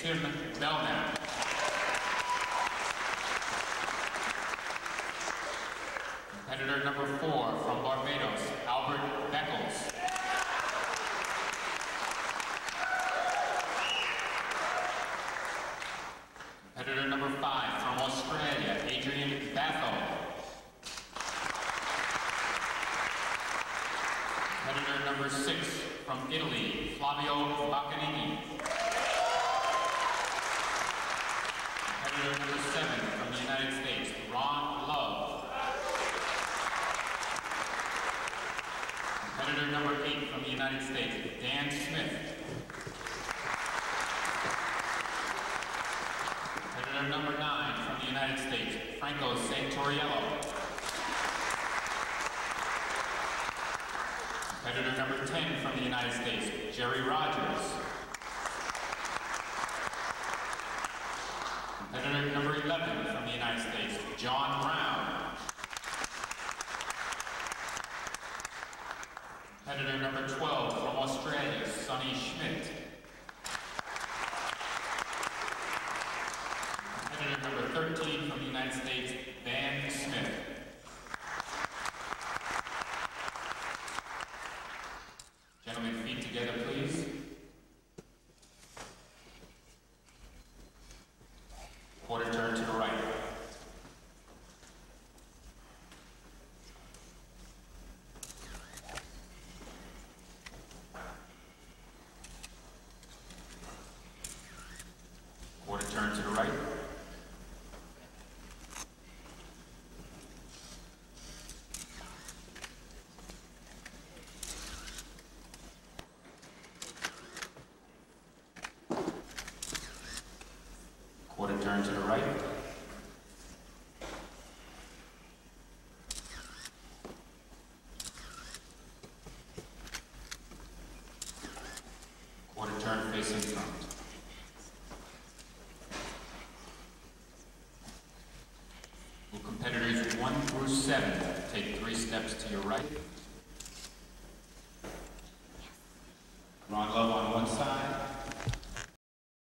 Tim Belknap. Competitor number 4 from Barbados, Albert Beckles. Competitor number 5 from Australia, Adrian Baffo. Competitor number 6 from Italy, Flavio Baccianini. Competitor number 7 from the United States, Ron Love. Competitor number 8 from the United States, Dan Smith. Number 9 from the United States, Franco Santoriello. Competitor number 10 from the United States, Jerry Rodgers. Competitor number 11 from the United States, John Brown. Competitor number 12 from Australia, Sonny Schmidt. Number 13 from the United States, Dan Smith. Gentlemen, feet together, please. Quarter turn to the right. Quarter turn to the right. Turn to the right. Quarter turn facing front. Will competitors 1 through 7 take 3 steps to your right? Ron Love.